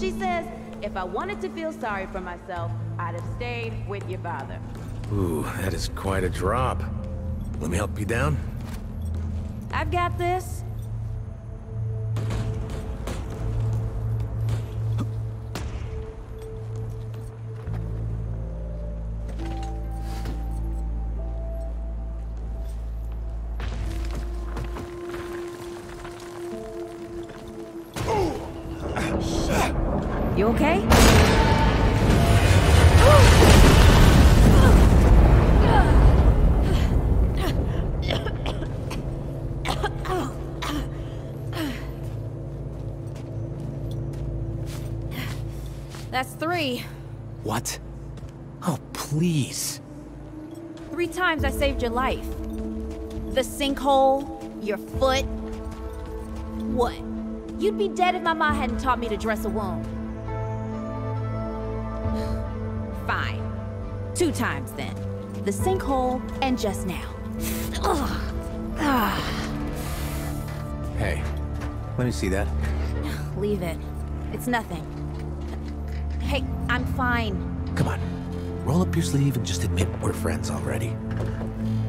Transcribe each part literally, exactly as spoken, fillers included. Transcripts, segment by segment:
She says, if I wanted to feel sorry for myself, I'd have stayed with your father. Ooh, that is quite a drop. Let me help you down. I've got this. You okay? That's three. What? Oh, please. Three times I saved your life. The sinkhole, your foot. What? You'd be dead if my mom hadn't taught me to dress a wound. Fine. Two times then. The sinkhole and just now. Ugh. Ugh. Hey, let me see that. Leave it. It's nothing. Hey, I'm fine. Come on. Roll up your sleeve and just admit we're friends already.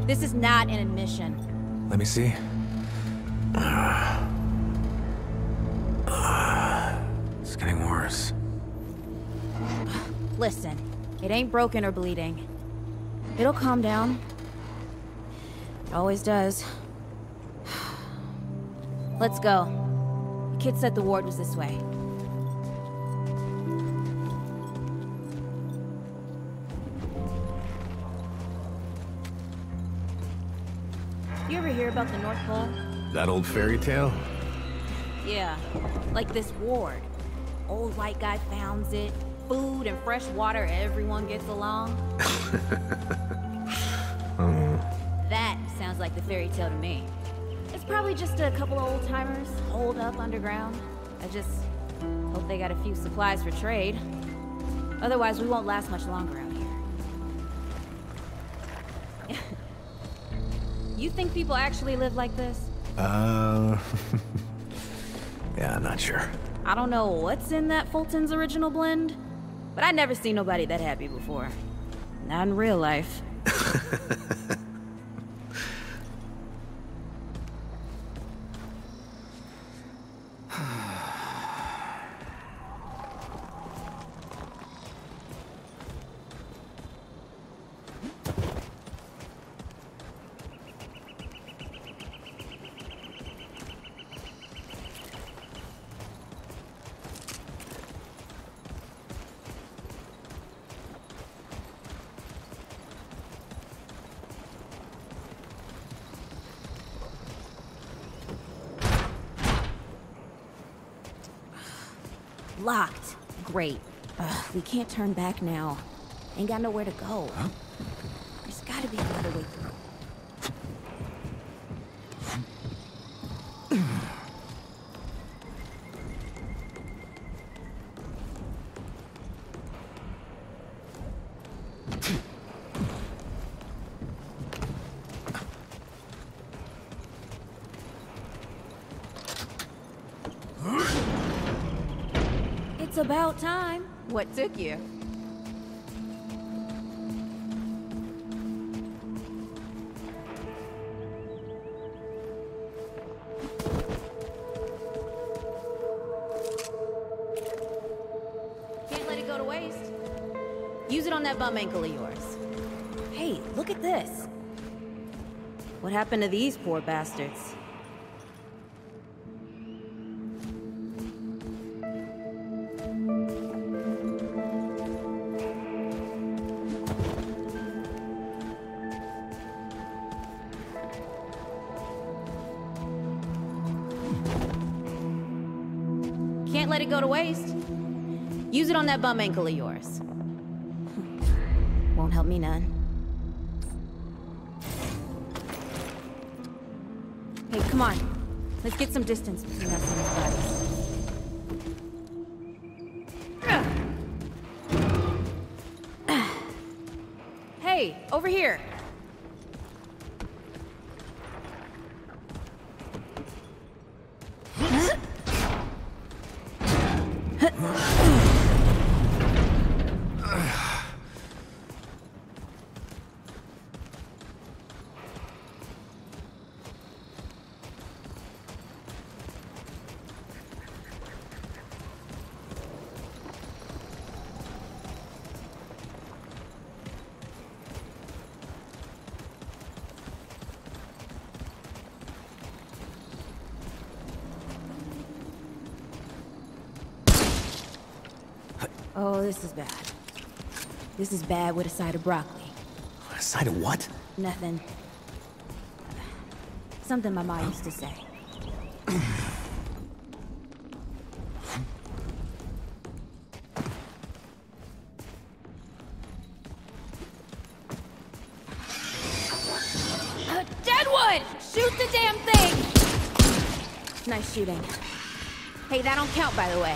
This is not an admission. Let me see. Uh, uh, it's getting worse. Listen. It ain't broken or bleeding. It'll calm down. It always does. Let's go. The kid said the ward was this way. You ever hear about the North Pole? That old fairy tale? Yeah. Like this ward. Old white guy founds it. Food and fresh water, everyone gets along. um. That sounds like the fairy tale to me. It's probably just a couple of old timers holed up underground. I just hope they got a few supplies for trade. Otherwise, we won't last much longer out here. You think people actually live like this? Uh. Yeah, I'm not sure. I don't know what's in that Fulton's original blend. But I never seen nobody that happy before. Not in real life. Locked. Great. Ugh, we can't turn back now. Ain't got nowhere to go. Huh? There's gotta be another way through. About time. What took you? Can't let it go to waste. Use it on that bum ankle of yours. Hey, look at this. What happened to these poor bastards? Use it on that bum ankle of yours. Won't help me none. Hey, come on. Let's get some distance between us and the bodies. Hey, over here. Oh, this is bad. This is bad with a side of broccoli. A side of what? Nothing. Something my mom used to say. Deadwood! Shoot the damn thing! Nice shooting. Hey, that don't count, by the way.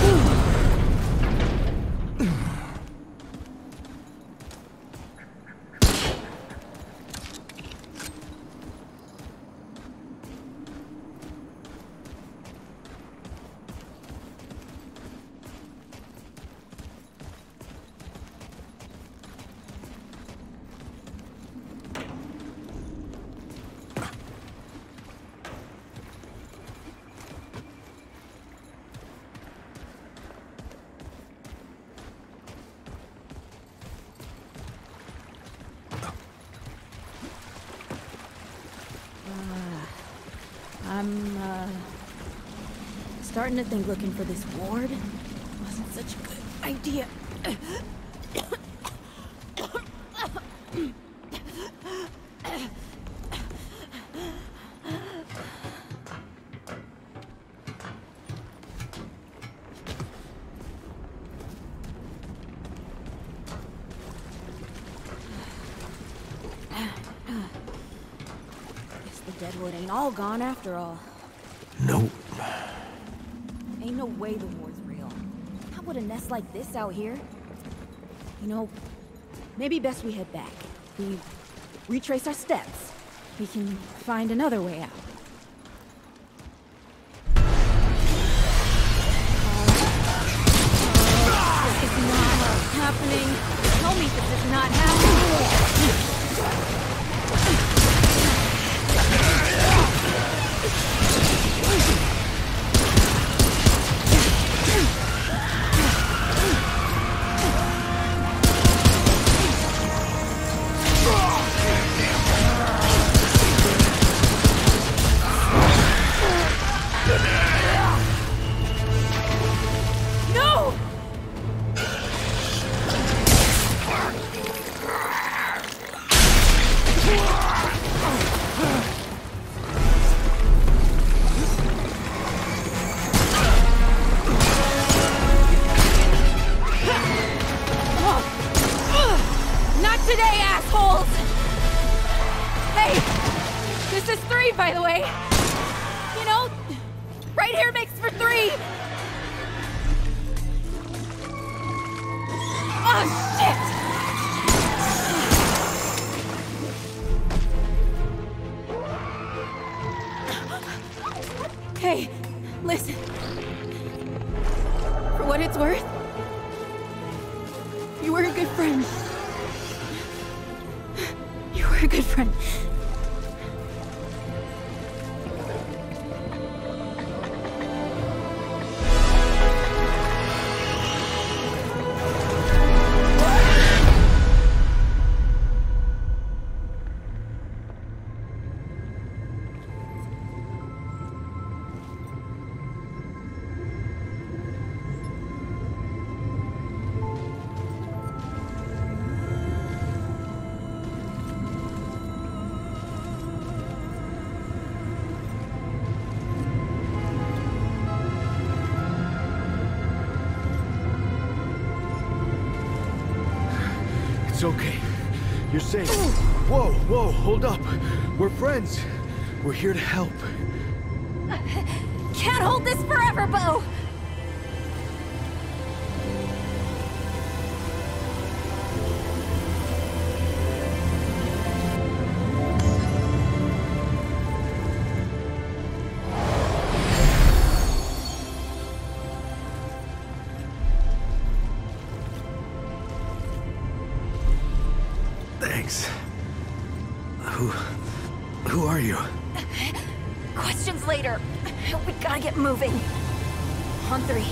Starting to think looking for this ward wasn't such a good idea. Guess the Deadwood ain't all gone after all. Nope. No way the war's real. How would a nest like this out here? You know, maybe best we head back. We retrace our steps. We can find another way out. It's okay. You're safe. Whoa, whoa, hold up. We're friends. We're here to help. Can't hold this forever, Bo. Thanks. Who... who are you? Questions later. We gotta get moving. On three.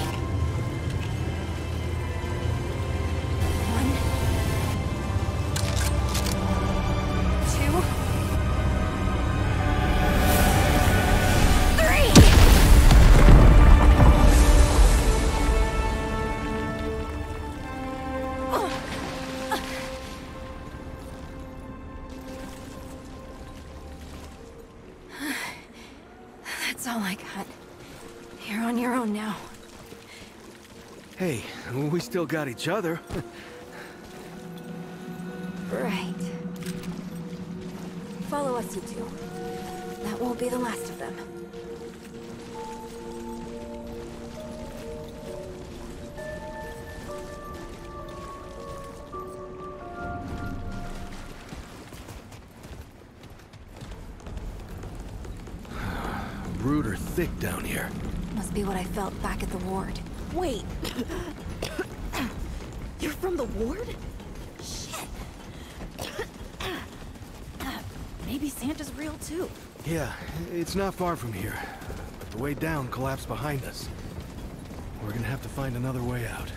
Still got each other. Right. Follow us, you two. That won't be the last of them. Root are thick down here. Must be what I felt back at the ward. Wait. You're from the ward? Shit! Maybe Santa's real too. Yeah, it's not far from here. But the way down collapsed behind us. We're gonna have to find another way out.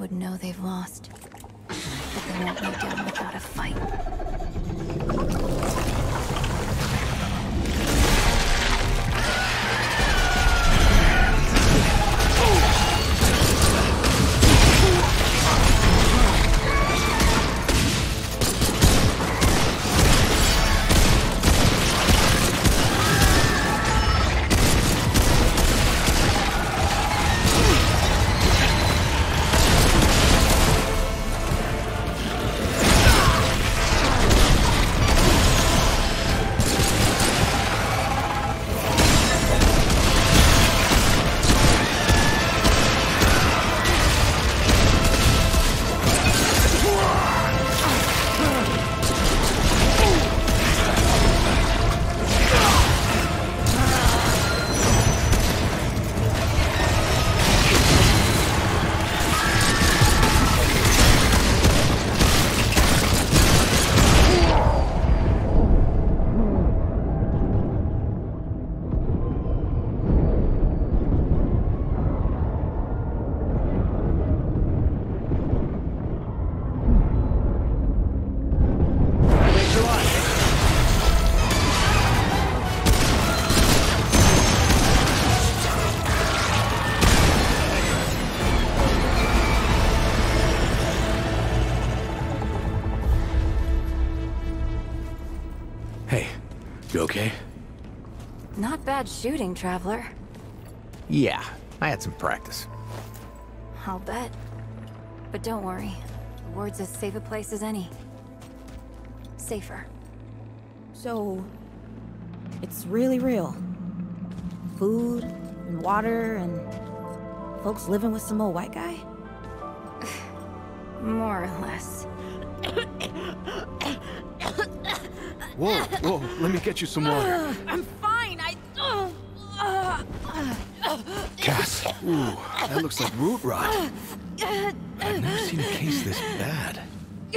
Would know they've lost, but they won't go down without a fight. You okay? Not bad shooting, Traveler. Yeah, I had some practice. I'll bet. But don't worry. The ward's as safe a place as any. Safer. So... it's really real. Food, and water, and... folks living with some old white guy? More or less. Whoa, whoa, let me get you some water. I'm fine, I... Cass, ooh, that looks like root rot. I've never seen a case this bad.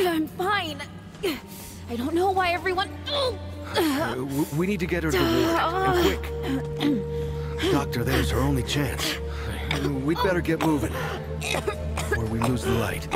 I'm fine. I don't know why everyone... Uh, we need to get her to ward, and quick. Doctor, there's her only chance. We'd better get moving, or we lose the light.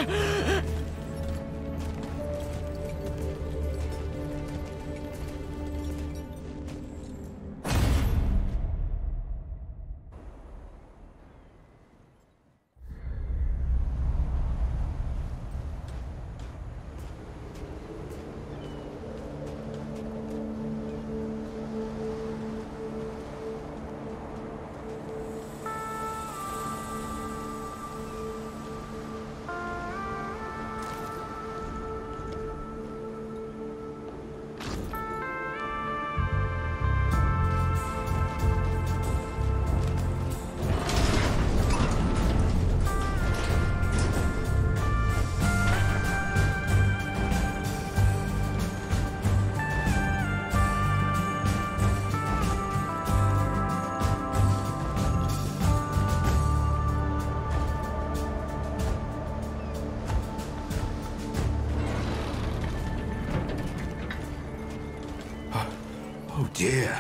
Yeah.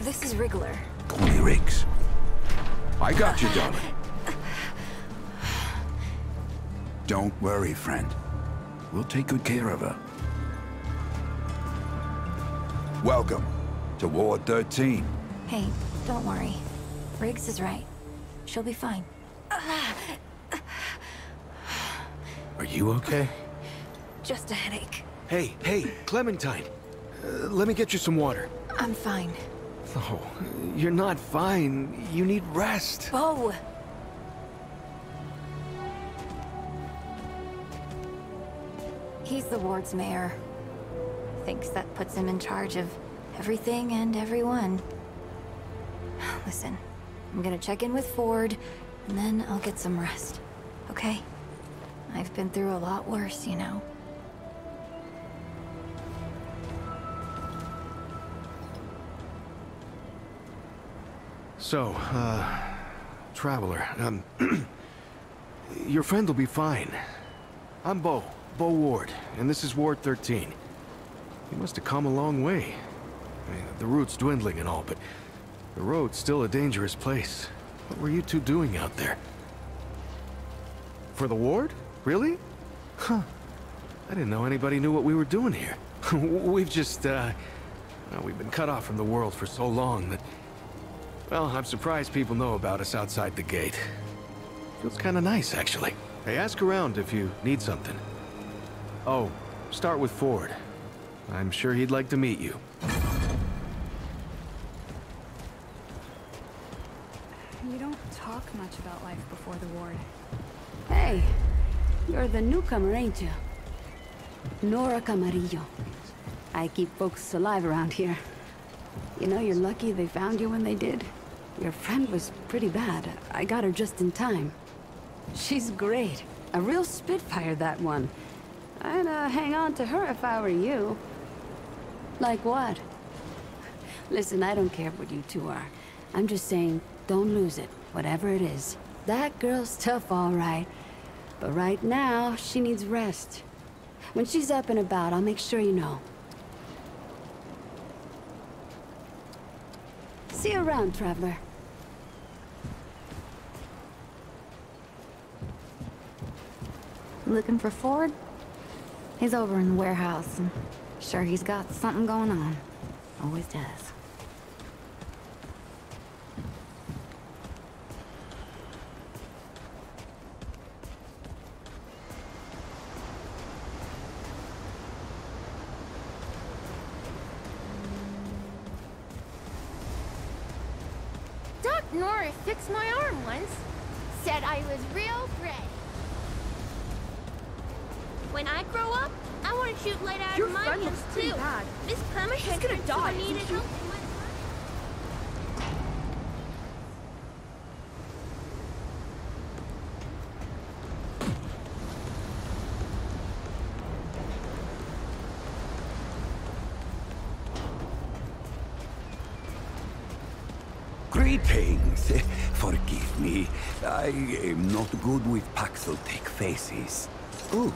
This is Wriggler. Only Riggs. I got you, darling. Don't worry, friend. We'll take good care of her. Welcome to Ward thirteen. Hey, don't worry. Riggs is right. She'll be fine. Are you okay? Just a headache. Hey, hey, Clementine. Uh, let me get you some water. I'm fine. Oh, you're not fine. You need rest. Bo! He's the ward's mayor. Thinks that puts him in charge of everything and everyone. Listen, I'm gonna check in with Ford, and then I'll get some rest. Okay? I've been through a lot worse, you know. So, uh, Traveler, um, your friend will be fine. I'm Bo, Bo Ward, and this is Ward thirteen. You must have come a long way. I mean, the route's dwindling and all, but the road's still a dangerous place. What were you two doing out there? For the ward? Really? Huh. I didn't know anybody knew what we were doing here. We've just, uh, well, we've been cut off from the world for so long that... well, I'm surprised people know about us outside the gate. Feels kind of nice, actually. Hey, ask around if you need something. Oh, start with Ford. I'm sure he'd like to meet you. You don't talk much about life before the ward. Hey, you're the newcomer, ain't you? Nora Camarillo. I keep folks alive around here. You know, you're lucky they found you when they did. Your friend was pretty bad. I got her just in time. She's great. A real spitfire, that one. I'd uh, hang on to her if I were you. Like what? Listen, I don't care what you two are. I'm just saying, don't lose it, whatever it is. That girl's tough, all right. But right now, she needs rest. When she's up and about, I'll make sure you know. See you around, Traveler. Looking for Ford? He's over in the warehouse, and sure he's got something going on. Always does. Nora fixed my arm once. Said I was real brave. When I grow up, I want to shoot light out of my hands too. Bad. This Pama is gonna die. Needed help. Greetings. Forgive me. I am not good with Paxoltek faces. Oh,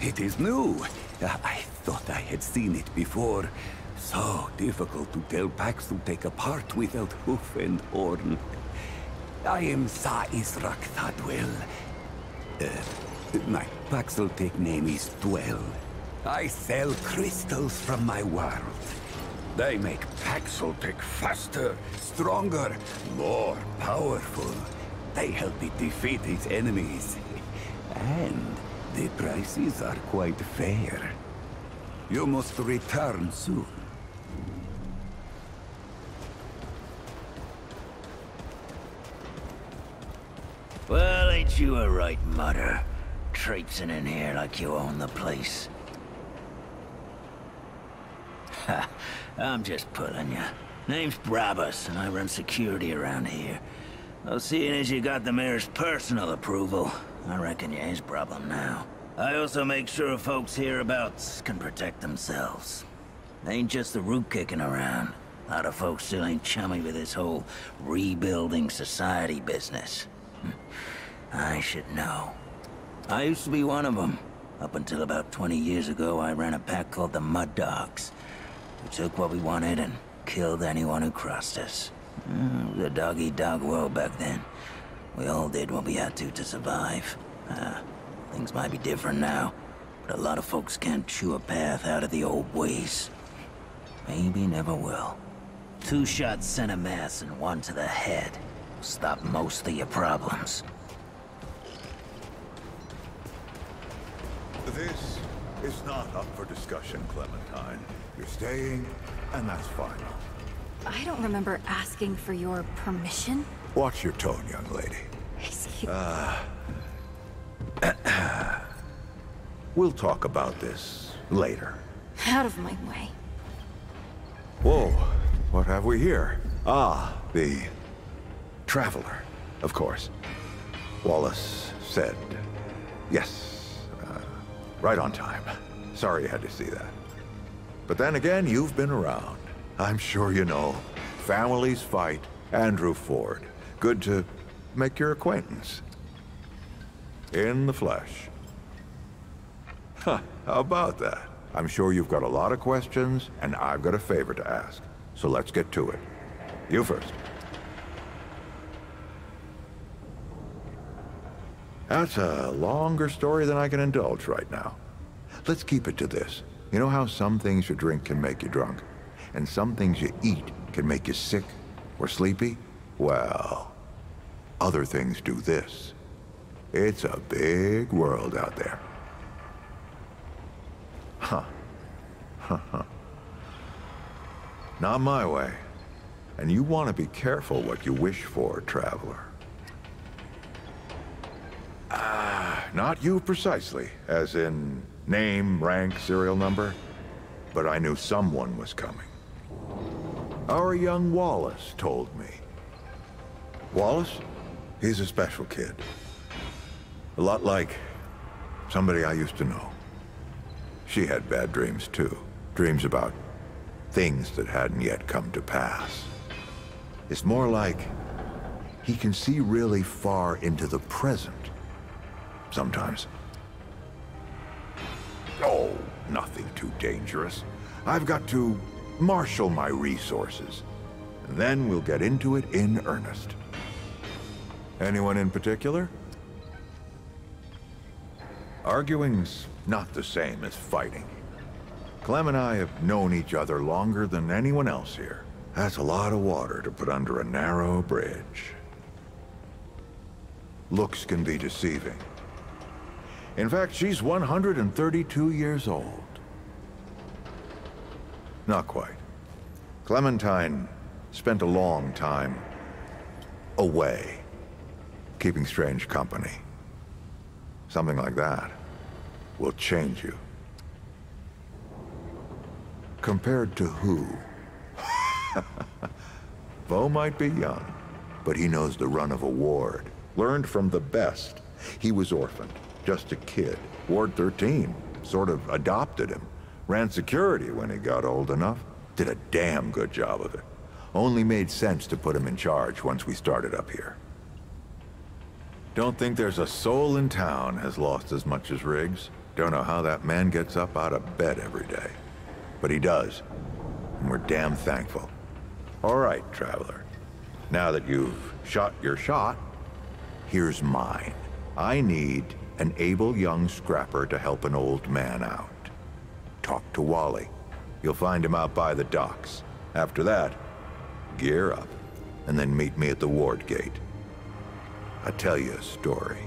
it is new. I thought I had seen it before. So difficult to tell Paxoltek apart without hoof and horn. I am Sa Israk Thadwell. Uh, my Paxoltek name is Dwell. I sell crystals from my world. They make Paxoltek faster, stronger, more powerful. They help it defeat its enemies. And the prices are quite fair. You must return soon. Well, ain't you a right mutter? Traipsing in here like you own the place. Ha! I'm just pulling ya. Name's Brabus, and I run security around here. Though seeing as you got the mayor's personal approval, I reckon you ain't his problem now. I also make sure folks hereabouts can protect themselves. They ain't just the root kicking around. A lot of folks still ain't chummy with this whole rebuilding society business. I should know. I used to be one of them. Up until about twenty years ago, I ran a pack called the Mud Dogs. We took what we wanted and killed anyone who crossed us. It was a dog-eat-dog world back then. We all did what we had to to survive. Uh, things might be different now, but a lot of folks can't chew a path out of the old ways. Maybe never will. Two shots sent a mass and one to the head. Stop most of your problems. This is not up for discussion, Clementine. You're staying, and that's final. I don't remember asking for your permission. Watch your tone, young lady. Excuse me. Uh, we'll talk about this later. Out of my way. Whoa, what have we here? Ah, the Traveler, of course. Wallace said, yes, uh, right on time. Sorry you had to see that. But then again, you've been around. I'm sure you know. Families fight. Andrew Ford. Good to make your acquaintance. In the flesh. Huh, how about that? I'm sure you've got a lot of questions, and I've got a favor to ask. So let's get to it. You first. That's a longer story than I can indulge right now. Let's keep it to this. You know how some things you drink can make you drunk, and some things you eat can make you sick or sleepy? Well, other things do this. It's a big world out there. Huh. Not my way. And you want to be careful what you wish for, traveler. Ah, not you precisely, as in name, rank, serial number, but I knew someone was coming. Our young Wallace told me. Wallace? He's a special kid. A lot like somebody I used to know. She had bad dreams too. Dreams about things that hadn't yet come to pass. It's more like he can see really far into the present. Sometimes. Oh, nothing too dangerous. I've got to marshal my resources. And then we'll get into it in earnest. Anyone in particular? Arguing's not the same as fighting. Clem and I have known each other longer than anyone else here. That's a lot of water to put under a narrow bridge. Looks can be deceiving. In fact, she's one hundred thirty-two years old. Not quite. Clementine spent a long time away. Keeping strange company. Something like that will change you. Compared to who? Beau might be young, but he knows the run of a ward. Learned from the best. He was orphaned, just a kid. Ward thirteen sort of adopted him. Ran security when he got old enough. Did a damn good job of it. Only made sense to put him in charge once we started up here. Don't think there's a soul in town has lost as much as Riggs. Don't know how that man gets up out of bed every day. But he does, and we're damn thankful. All right, Traveler. Now that you've shot your shot, here's mine. I need an able young scrapper to help an old man out. Talk to Wally. You'll find him out by the docks. After that, gear up, and then meet me at the ward gate. I'll tell you a story.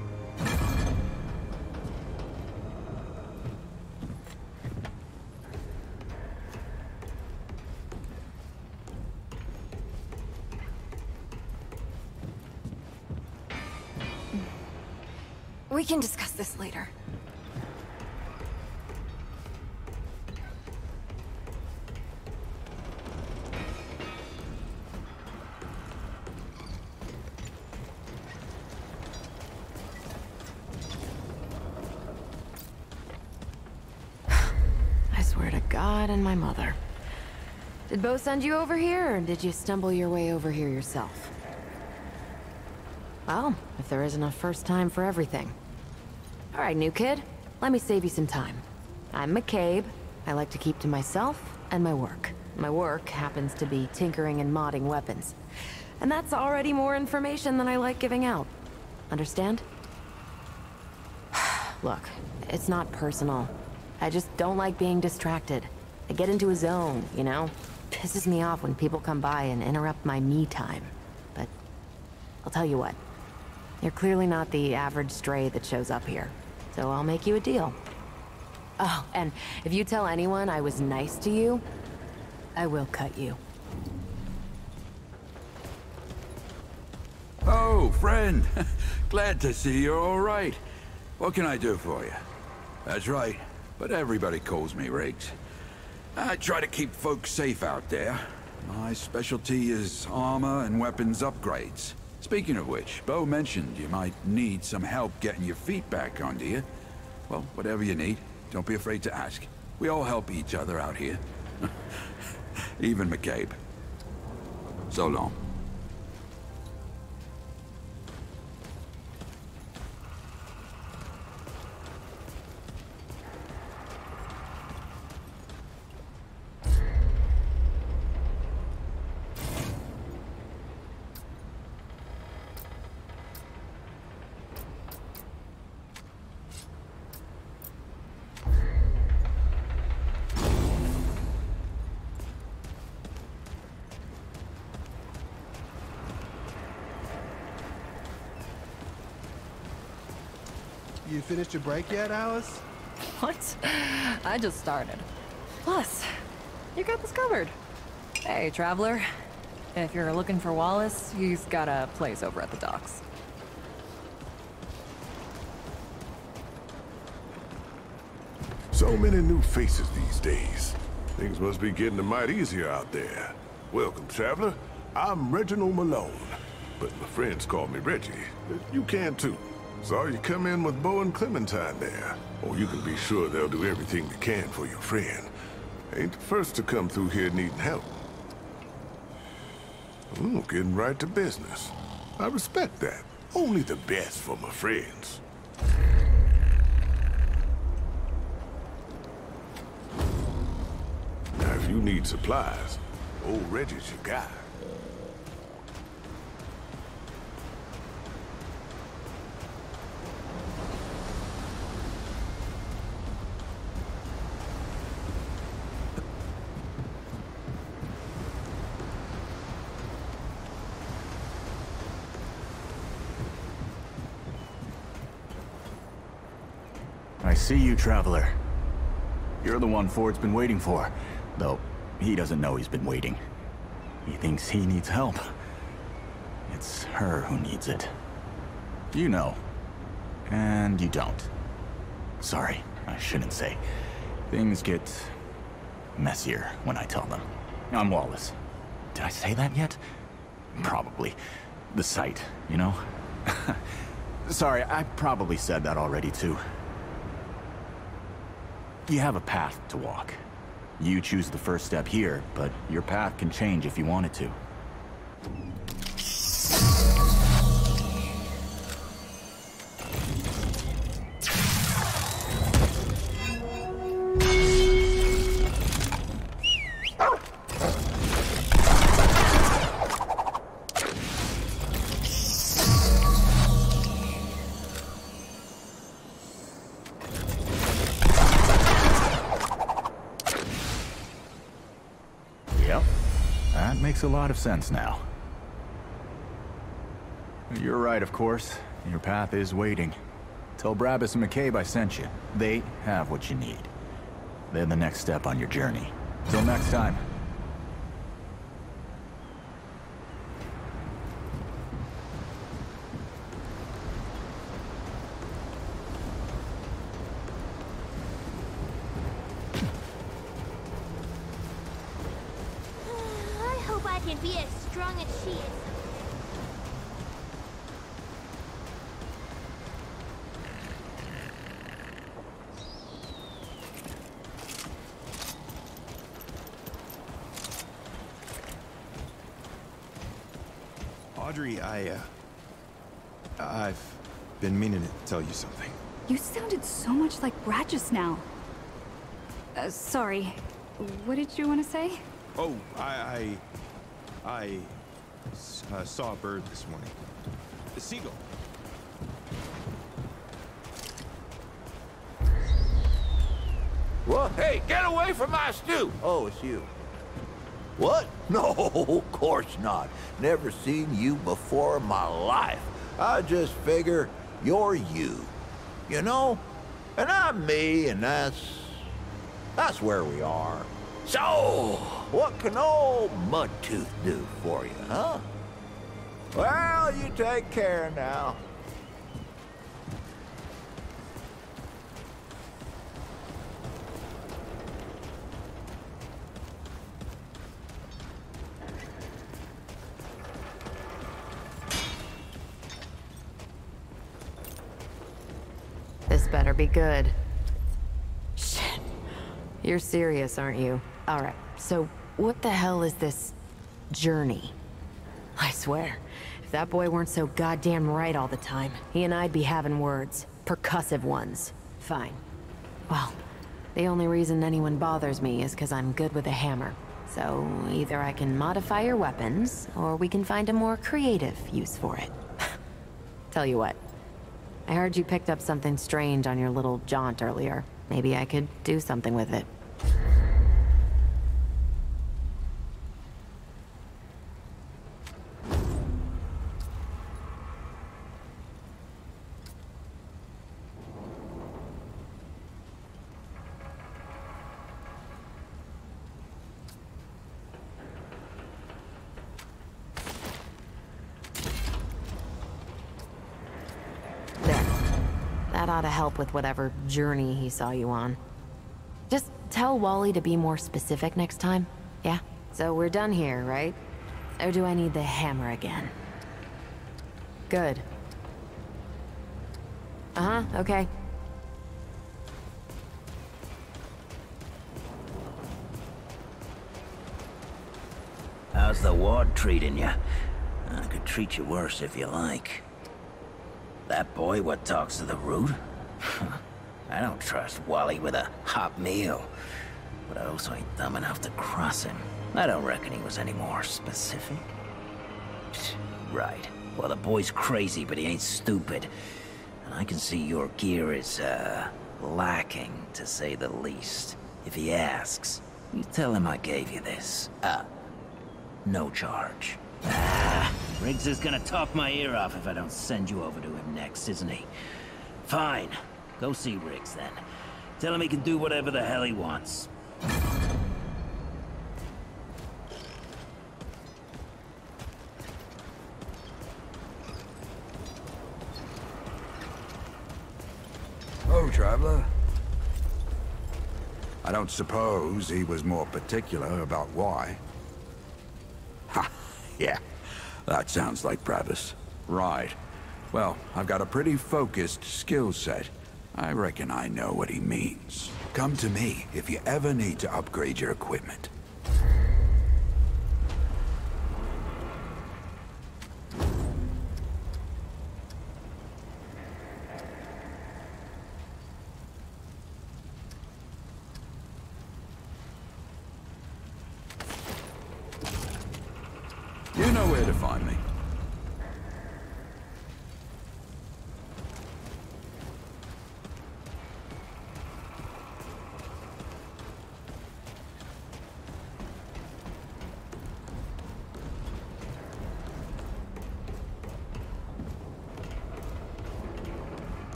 We can discuss this later. And my mother. Did Beau send you over here, or did you stumble your way over here yourself? Well, if there isn't a first time for everything. All right, new kid, let me save you some time. I'm McCabe. I like to keep to myself and my work. My work happens to be tinkering and modding weapons. And that's already more information than I like giving out. Understand? Look, it's not personal. I just don't like being distracted. I get into a zone, you know? Pisses me off when people come by and interrupt my me time. But I'll tell you what. You're clearly not the average stray that shows up here. So I'll make you a deal. Oh, and if you tell anyone I was nice to you, I will cut you. Oh, friend. Glad to see you're all right. What can I do for you? That's right. But everybody calls me Riggs. I try to keep folks safe out there. My specialty is armor and weapons upgrades. Speaking of which, Beau mentioned you might need some help getting your feet back onto you. Well, whatever you need, don't be afraid to ask. We all help each other out here. Even McCabe. So long. You finished your break yet, Alice? What? I just started. Plus, you got this covered. Hey, Traveler. If you're looking for Wallace, he's got a place over at the docks. So many new faces these days. Things must be getting a mite easier out there. Welcome, Traveler. I'm Reginald Malone, but my friends call me Reggie. You can too. Sorry you come in with Beau and Clementine there. Oh, you can be sure they'll do everything they can for your friend. Ain't the first to come through here needing help. Ooh, getting right to business. I respect that. Only the best for my friends. Now, if you need supplies, old Reggie's your guy. See you, Traveler. You're the one Ford's been waiting for, though he doesn't know he's been waiting. He thinks he needs help. It's her who needs it. You know. And you don't. Sorry, I shouldn't say. Things get messier when I tell them. I'm Wallace. Did I say that yet? Probably. The site, you know? Sorry, I probably said that already too. You have a path to walk. You choose the first step here, but your path can change if you wanted to. A lot of sense now. You're right, of course. Your path is waiting. Tell Brabus and McCabe I sent you. They have what you need. They're the next step on your journey. Till next time. I, uh, I've been meaning to tell you something. You sounded so much like Brad just now. Uh, sorry, what did you want to say? Oh, I, I, I uh, saw a bird this morning. A seagull. What? Hey, get away from my stew! Oh, it's you. What? No, of course not. Never seen you before in my life. I just figure you're you, you know? And I'm me, and that's... that's where we are. So, what can old Mudtooth do for you, huh? Well, you take care now. Better be good. Shit. You're serious, aren't you? Alright, so what the hell is this journey? I swear, if that boy weren't so goddamn right all the time, he and I'd be having words. Percussive ones. Fine. Well, the only reason anyone bothers me is because I'm good with a hammer. So either I can modify your weapons, or we can find a more creative use for it. Tell you what. I heard you picked up something strange on your little jaunt earlier. Maybe I could do something with it. To help with whatever journey he saw you on. Just tell Wally to be more specific next time. Yeah? So we're done here, right? Or do I need the hammer again? Good. Uh-huh, okay. How's the ward treating you? I could treat you worse if you like. That boy what talks to the root? I don't trust Wally with a hot meal. But I also ain't dumb enough to cross him. I don't reckon he was any more specific. Right. Well, the boy's crazy, but he ain't stupid. And I can see your gear is, uh, lacking, to say the least. If he asks, you tell him I gave you this. Uh, no charge. Ah, Riggs is gonna talk my ear off if I don't send you over to him next, isn't he? Fine. Go see Riggs, then. Tell him he can do whatever the hell he wants. Hello, traveler. I don't suppose he was more particular about why. Ha! Yeah, that sounds like Bravis. Right. Well, I've got a pretty focused skill set. I reckon I know what he means. Come to me if you ever need to upgrade your equipment. You know where to find me.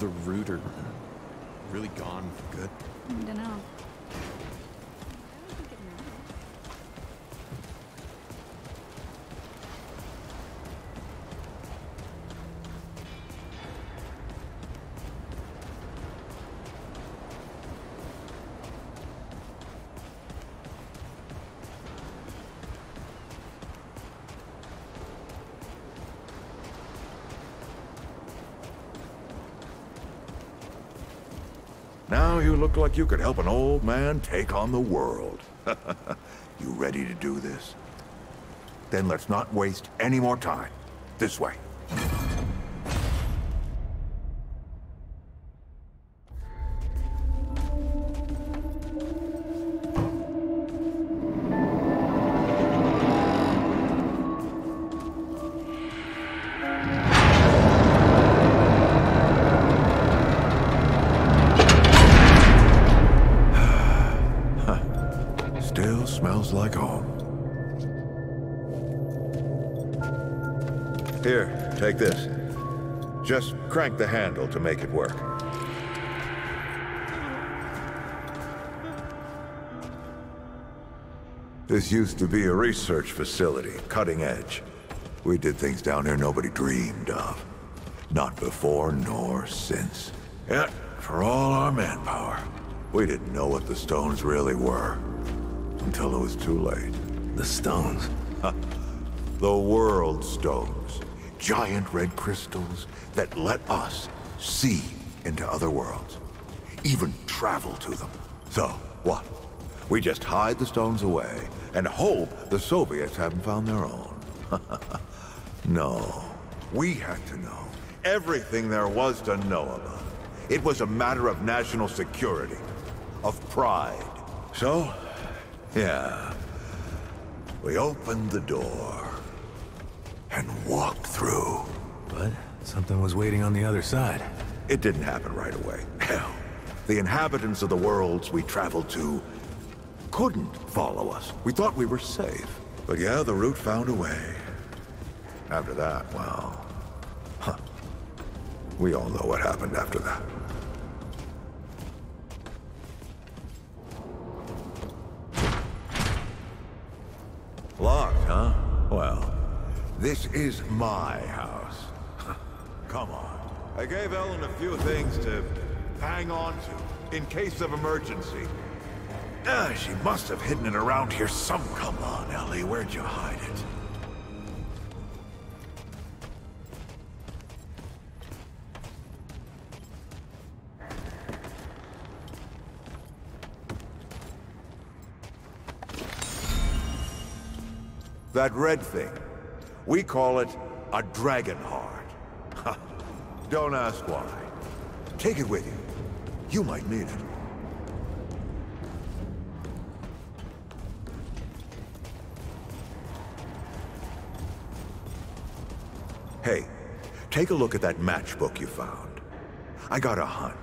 The rooter really gone for good? I don't know. Now you look like you could help an old man take on the world. You ready to do this? Then let's not waste any more time. This way. Here, take this. Just crank the handle to make it work. This used to be a research facility, cutting edge. We did things down here nobody dreamed of. Not before nor since. Yet, for all our manpower, we didn't know what the stones really were. Until it was too late. The stones? The World Stones. Giant red crystals that let us see into other worlds, even travel to them. So what? We just hide the stones away and hope the Soviets haven't found their own. No, we had to know everything there was to know about it. It was a matter of national security, of pride. So, yeah, we opened the door. And walked through. But something was waiting on the other side. It didn't happen right away. Hell, the inhabitants of the worlds we traveled to couldn't follow us. We thought we were safe. But yeah, the route found a way. After that, well, huh. We all know what happened after that. Locked, huh? Well. This is my house. Come on. I gave Ellen a few things to hang on to in case of emergency. Ah, she must have hidden it around here some. Come on, Ellie, where'd you hide it? That red thing. We call it a dragon heart. Ha. Don't ask why. Take it with you. You might need it. Hey, take a look at that matchbook you found. I got a hunch.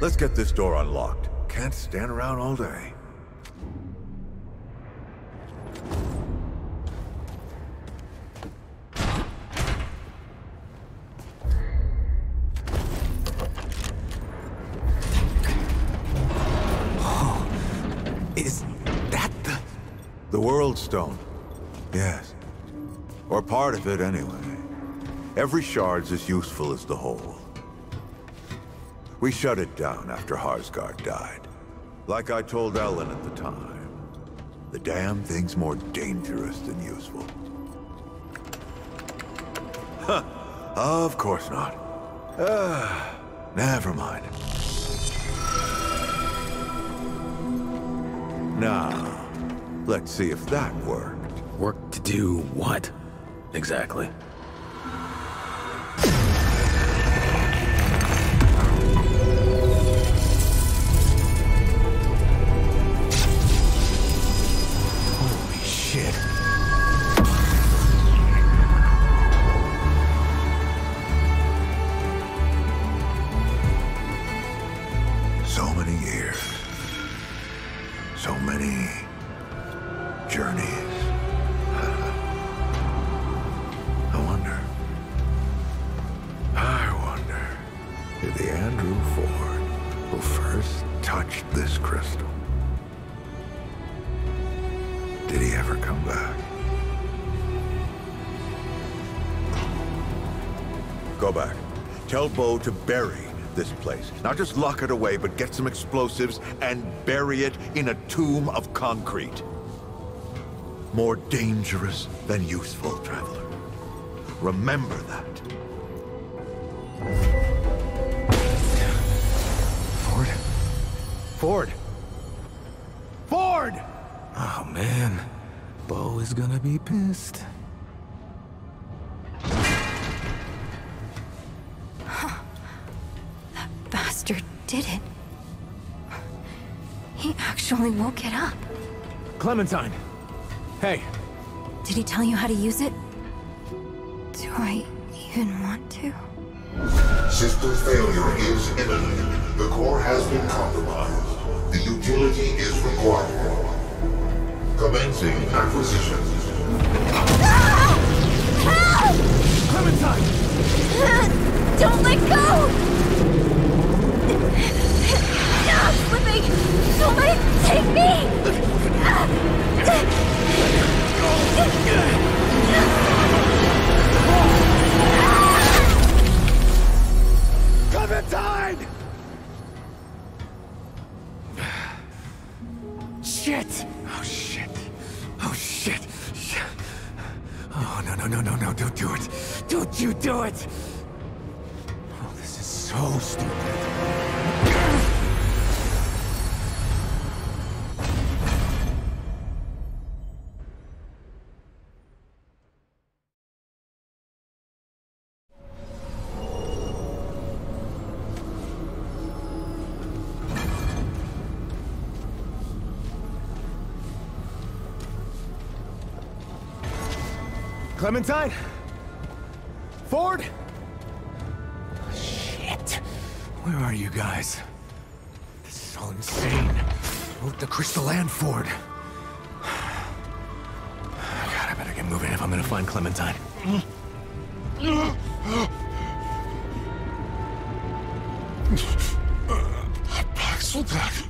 Let's get this door unlocked. Can't stand around all day. Oh, is that the... The World Stone. Yes. Or part of it, anyway. Every shard's as useful as the whole. We shut it down after Harsgard died. Like I told Ellen at the time, the damn thing's more dangerous than useful. Huh. Of course not. Uh, never mind. Now, let's see if that worked. Work to do what, exactly? Bo to bury this place. Not just lock it away, but get some explosives and bury it in a tomb of concrete. More dangerous than useful, traveler. Remember that. Ford? Ford! Ford! Oh, man. Bo is gonna be pissed. Did it? He actually woke it up. Clementine! Hey! Did he tell you how to use it? Do I even want to? System failure is imminent. The core has been compromised. The utility is required. Commencing acquisition. Ah! Help! Clementine! Ah, don't let go! Stop slipping! Don't let it take me! Clementine! Shit! Oh shit! Oh shit! Oh no no no no no! Don't do it! Don't you do it! Oh, this is so stupid. Clementine? Ford? Shit. Where are you guys? This is all insane. Both the crystal and Ford. God, I better get moving if I'm gonna find Clementine. Paxoltek.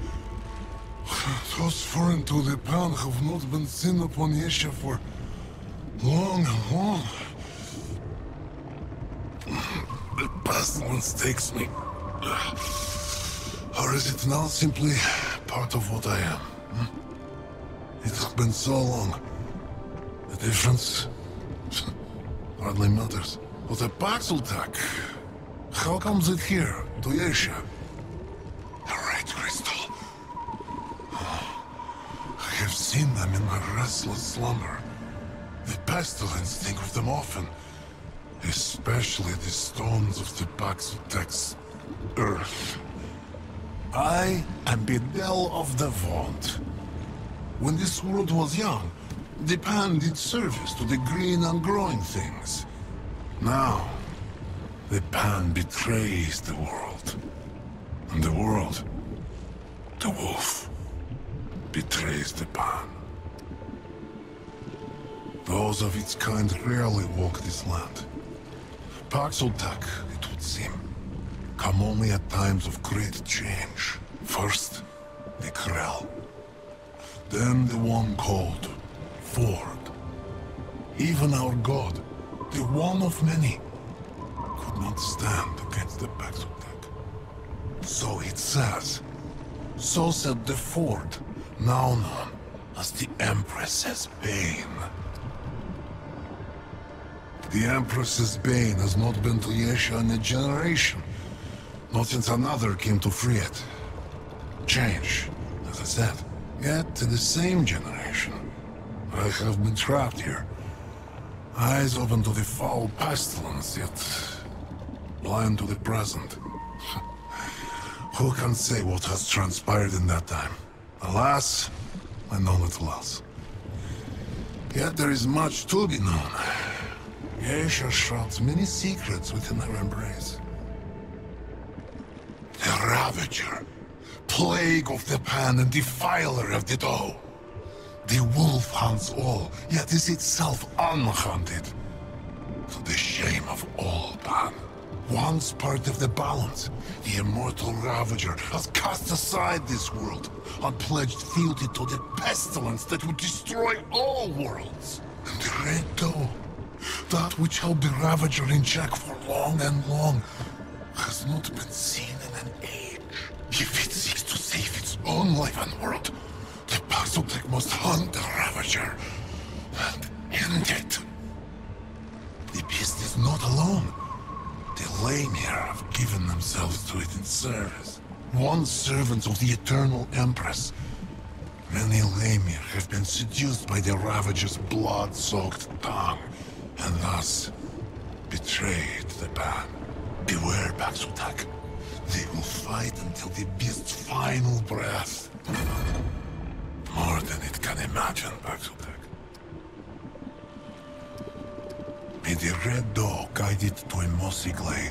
Those foreign to the pound have not been seen upon Yaesha for long and long. The pestilence takes me. Or is it now simply part of what I am? Hmm? It has been so long. The difference hardly matters. But a Paxoltek, how comes it here, to Yaesha? The red crystal. I have seen them in my restless slumber. The pestilence think of them often, Especially the stones of the Baxutak's earth. I am Bedell of the Vaunt. When this world was young, the pan did service to the green and growing things. Now, the pan betrays the world. And the world, the wolf, betrays the pan. Those of its kind rarely walk this land. Paxoltek, it would seem, come only at times of great change. First, the Krell. Then the one called Ford. Even our god, the one of many, could not stand against the Paxoltek. So it says. So said the Ford, now known as the Empress's Bane. The Empress's Bane has not been to Yaesha in a generation. Not since another came to free it. Change, as I said. Yet, in the same generation, I have been trapped here. Eyes open to the foul pestilence, yet blind to the present. Who can say what has transpired in that time? Alas, I know not alas. Yet there is much to be known. Yaesha shrouds many secrets within her embrace. The Ravager, plague of the pan and defiler of the Doe. The wolf hunts all, yet is itself unhunted. To the shame of all pan. Once part of the balance, the immortal Ravager has cast aside this world and pledged fealty to the pestilence that would destroy all worlds. And the Red Doe, that which held the Ravager in check for long and long, has not been seen in an age. If it seeks to save its own life and world, the Paxoltek must hunt the Ravager and end it. The beast is not alone. The Lamir have given themselves to it in service. Once servants of the Eternal Empress, many Lamir have been seduced by the Ravager's blood-soaked tongue, and thus betrayed the pan. Beware, Baxutak. They will fight until the beast's final breath. More than it can imagine, Baxutak. May the Red Doe guide it to a mossy glade.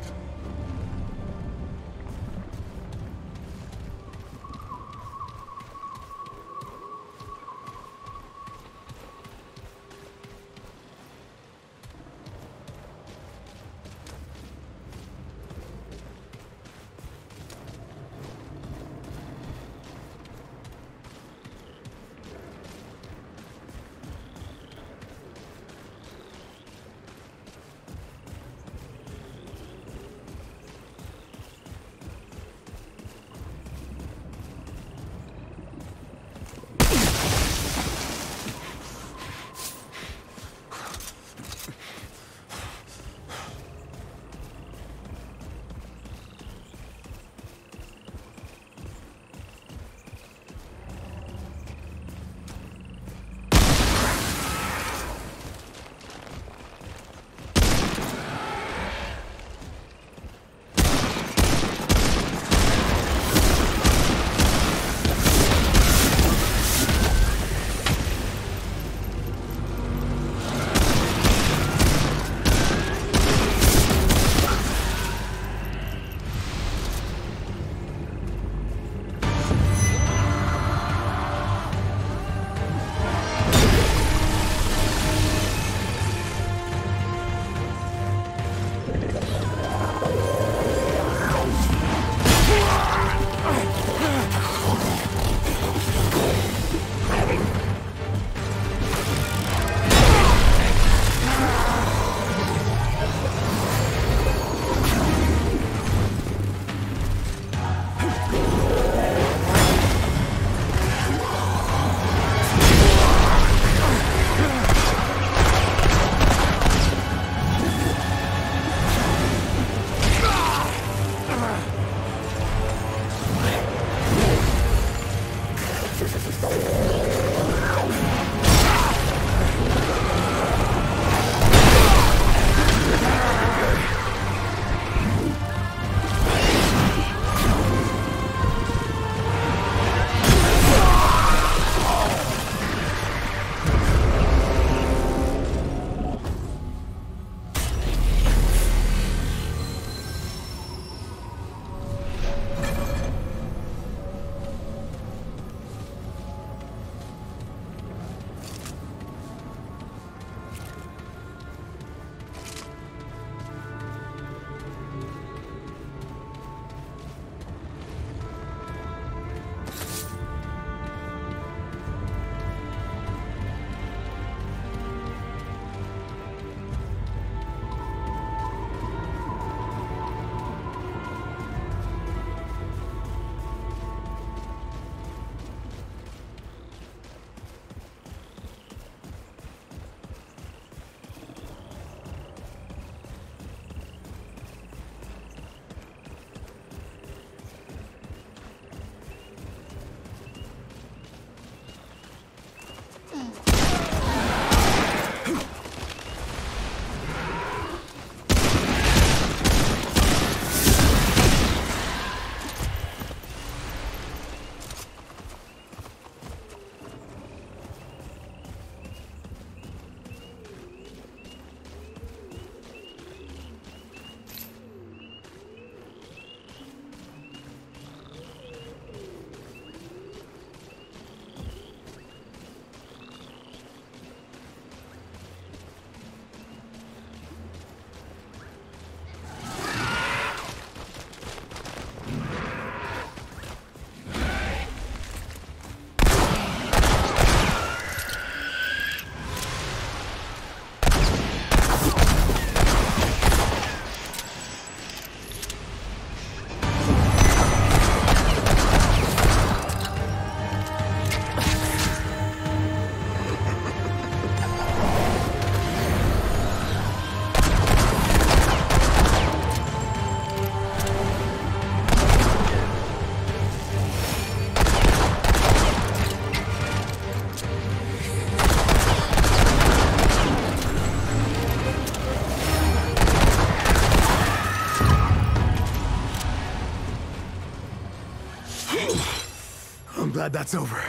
glad that's over.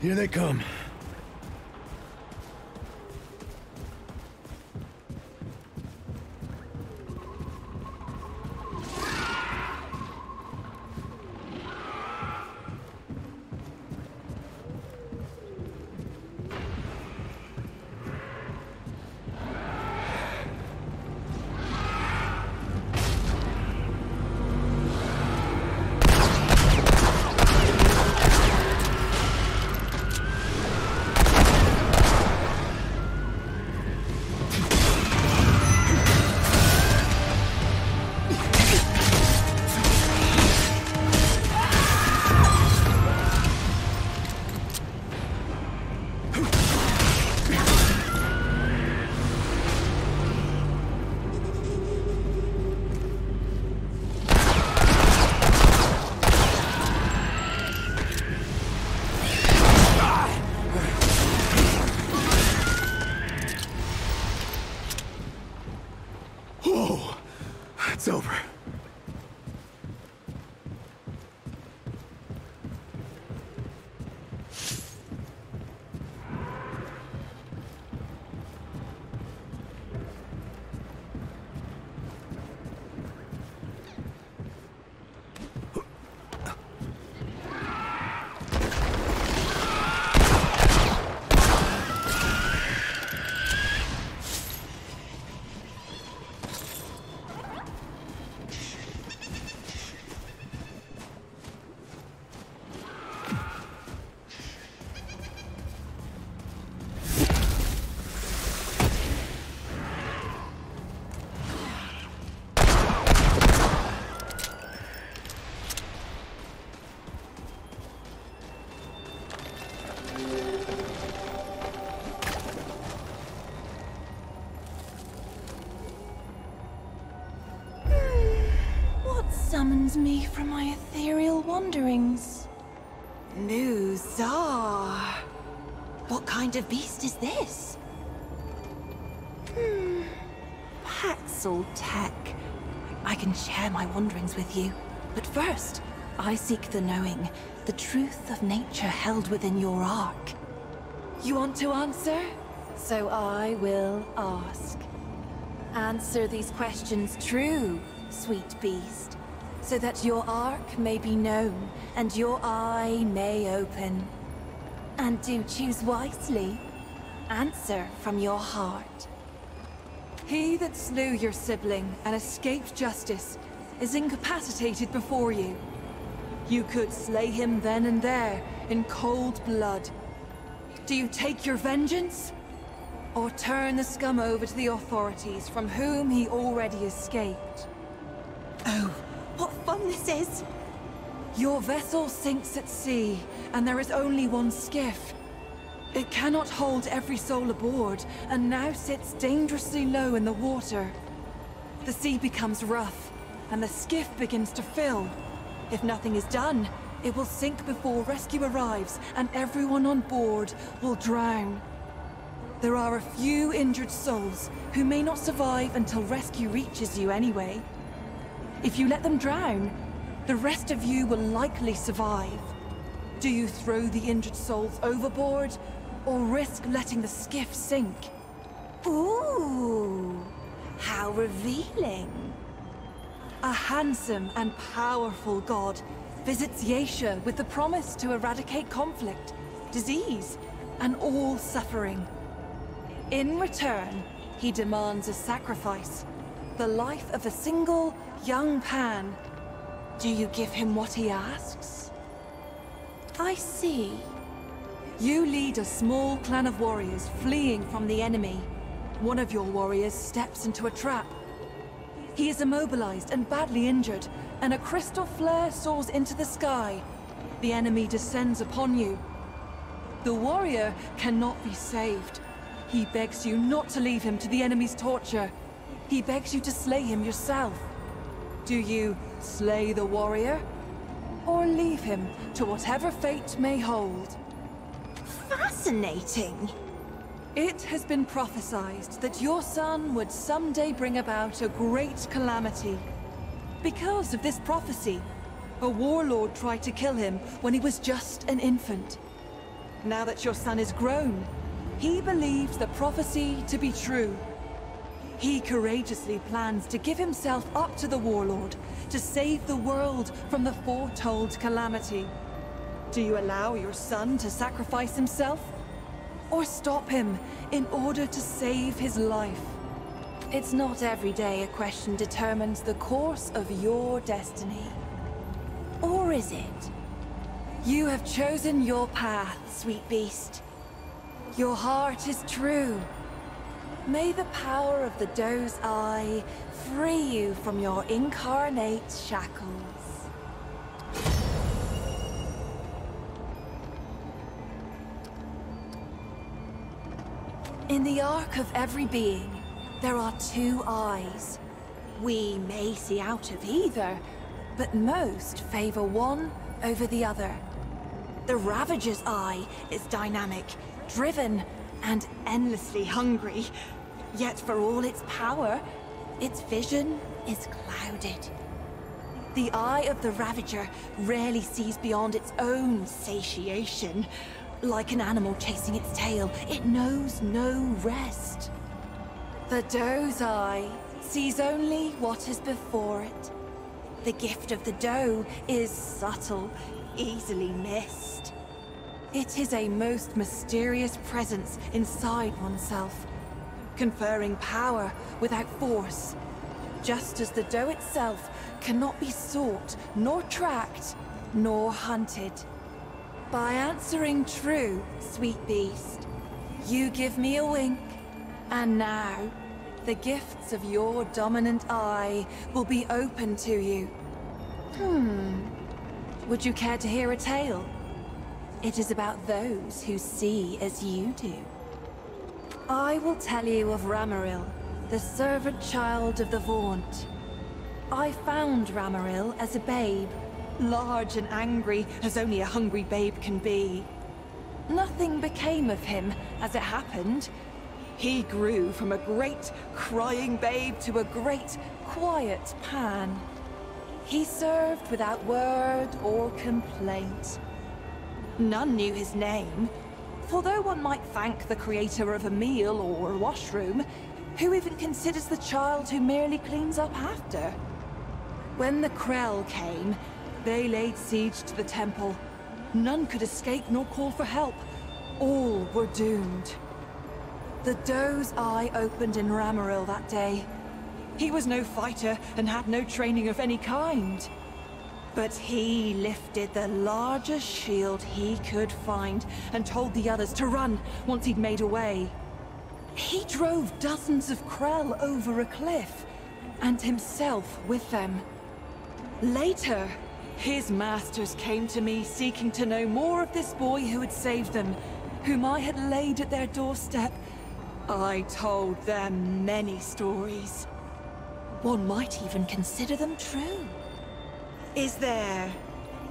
Here they come. Me from my ethereal wanderings. Nuzar! What kind of beast is this? Hmm. Paxoltek. I can share my wanderings with you, but first, I seek the knowing, the truth of nature held within your ark. You want to answer? So I will ask. Answer these questions true, sweet beast. So that your ark may be known, and your eye may open. And do choose wisely. Answer from your heart. He that slew your sibling and escaped justice is incapacitated before you. You could slay him then and there, in cold blood. Do you take your vengeance? Or turn the scum over to the authorities from whom he already escaped? Oh. What fun this is! Your vessel sinks at sea, and there is only one skiff. It cannot hold every soul aboard, and now sits dangerously low in the water. The sea becomes rough, and the skiff begins to fill. If nothing is done, it will sink before rescue arrives, and everyone on board will drown. There are a few injured souls, who may not survive until rescue reaches you anyway. If you let them drown, the rest of you will likely survive. Do you throw the injured souls overboard, or risk letting the skiff sink? Ooh, how revealing. A handsome and powerful god visits Yaesha with the promise to eradicate conflict, disease, and all suffering. In return, he demands a sacrifice, the life of a single young Pan. Do you give him what he asks? I see. You lead a small clan of warriors fleeing from the enemy. One of your warriors steps into a trap. He is immobilized and badly injured, and a crystal flare soars into the sky. The enemy descends upon you. The warrior cannot be saved. He begs you not to leave him to the enemy's torture. He begs you to slay him yourself. Do you slay the warrior, or leave him to whatever fate may hold? Fascinating! It has been prophesied that your son would someday bring about a great calamity. Because of this prophecy, a warlord tried to kill him when he was just an infant. Now that your son is grown, he believes the prophecy to be true. He courageously plans to give himself up to the warlord to save the world from the foretold calamity. Do you allow your son to sacrifice himself, or stop him in order to save his life? It's not every day a question determines the course of your destiny. Or is it? You have chosen your path, sweet beast. Your heart is true. May the power of the Doe's Eye free you from your incarnate shackles. In the arc of every being, there are two eyes. We may see out of either, but most favor one over the other. The Ravager's eye is dynamic, driven, and endlessly hungry. Yet for all its power, its vision is clouded. The eye of the Ravager rarely sees beyond its own satiation. Like an animal chasing its tail, it knows no rest. The Doe's eye sees only what is before it. The gift of the Doe is subtle, easily missed. It is a most mysterious presence inside oneself, conferring power without force, just as the Doe itself cannot be sought, nor tracked, nor hunted. By answering true, sweet beast, you give me a wink, and now the gifts of your dominant eye will be open to you. Hmm. Would you care to hear a tale? It is about those who see as you do. I will tell you of Ramaril, the servant child of the Vaunt. I found Ramaril as a babe. Large and angry, as only a hungry babe can be. Nothing became of him, as it happened. He grew from a great, crying babe to a great, quiet Pan. He served without word or complaint. None knew his name, for though one might thank the creator of a meal or a washroom, who even considers the child who merely cleans up after? When the Krell came, they laid siege to the temple. None could escape nor call for help. All were doomed. The Doe's eye opened in Ramaril that day. He was no fighter and had no training of any kind. But he lifted the largest shield he could find and told the others to run once he'd made away. He drove dozens of Krell over a cliff, and himself with them. Later, his masters came to me seeking to know more of this boy who had saved them, whom I had laid at their doorstep. I told them many stories. One might even consider them true. Is there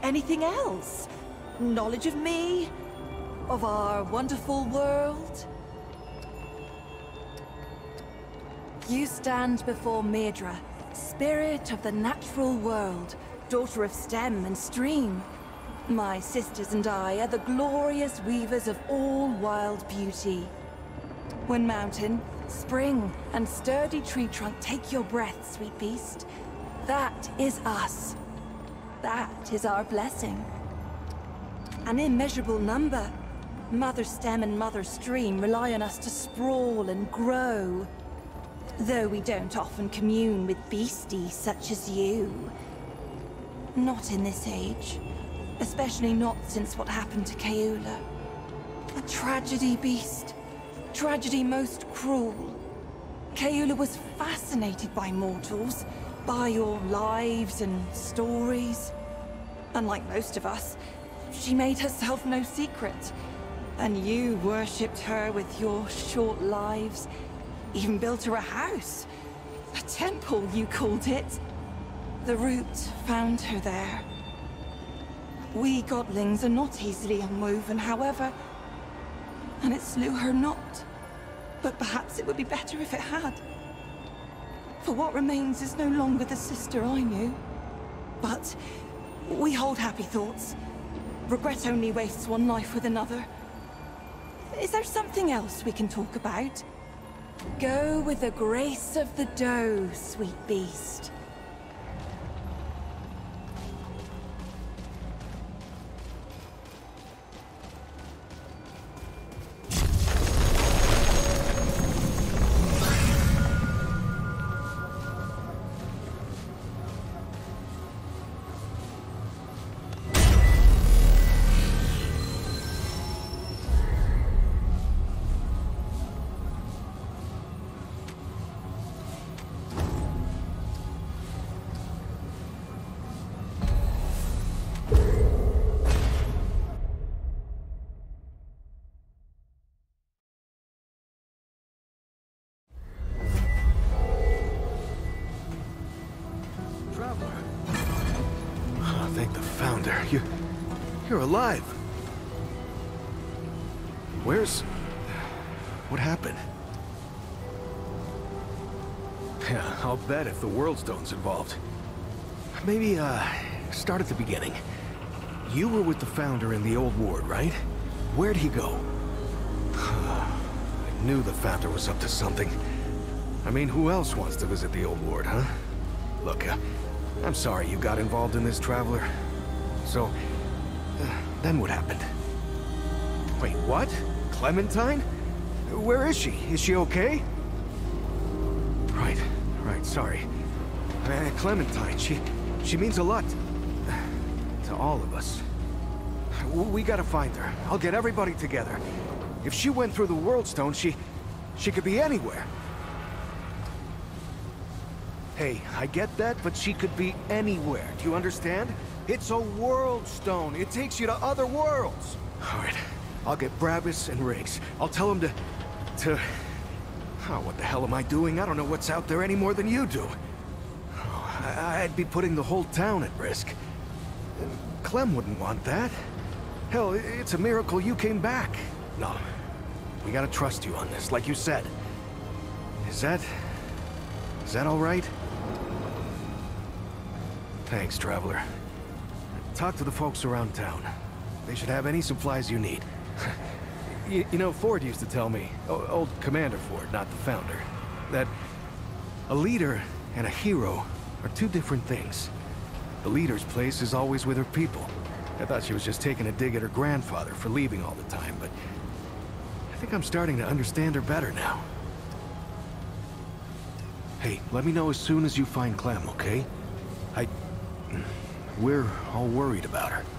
anything else? Knowledge of me? Of our wonderful world? You stand before Medra, spirit of the natural world, daughter of stem and stream. My sisters and I are the glorious weavers of all wild beauty. When mountain, spring, and sturdy tree trunk take your breath, sweet beast, that is us. That is our blessing. An immeasurable number, Mother Stem and Mother Stream rely on us to sprawl and grow. Though we don't often commune with beasties such as you. Not in this age. Especially not since what happened to Keula. A tragedy beast. Tragedy most cruel. Keula was fascinated by mortals, by your lives and stories. Unlike most of us, she made herself no secret. And you worshipped her with your short lives. Even built her a house. A temple, you called it. The root found her there. We godlings are not easily unwoven, however. And it slew her not. But perhaps it would be better if it had. For what remains is no longer the sister I knew. But we hold happy thoughts. Regret only wastes one life with another. Is there something else we can talk about? Go with the grace of the doe, sweet beast. You're alive. Where's... what happened? Yeah, I'll bet if the World Stone's involved. Maybe, uh, start at the beginning. You were with the Founder in the old ward, right? Where'd he go? I knew the Founder was up to something. I mean, who else wants to visit the old ward, huh? Look, uh, I'm sorry you got involved in this, Traveler. So... then what happened? Wait, what? Clementine? Where is she? Is she okay? Right, right, sorry. Uh, Clementine, she... she means a lot. To all of us. We gotta find her. I'll get everybody together. If she went through the World Stone, she... she could be anywhere. Hey, I get that, but she could be anywhere. Do you understand? It's a World Stone. It takes you to other worlds. All right. I'll get Brabus and Riggs. I'll tell them to... to... oh, what the hell am I doing? I don't know what's out there any more than you do. Oh, I I'd be putting the whole town at risk. Clem wouldn't want that. Hell, it's a miracle you came back. No. We gotta trust you on this, like you said. Is that... is that all right? Thanks, Traveler. Talk to the folks around town. They should have any supplies you need. you, you know, Ford used to tell me, old Commander Ford, not the Founder, that a leader and a hero are two different things. The leader's place is always with her people. I thought she was just taking a dig at her grandfather for leaving all the time, but I think I'm starting to understand her better now. Hey, let me know as soon as you find Clem, okay? I... we're all worried about her.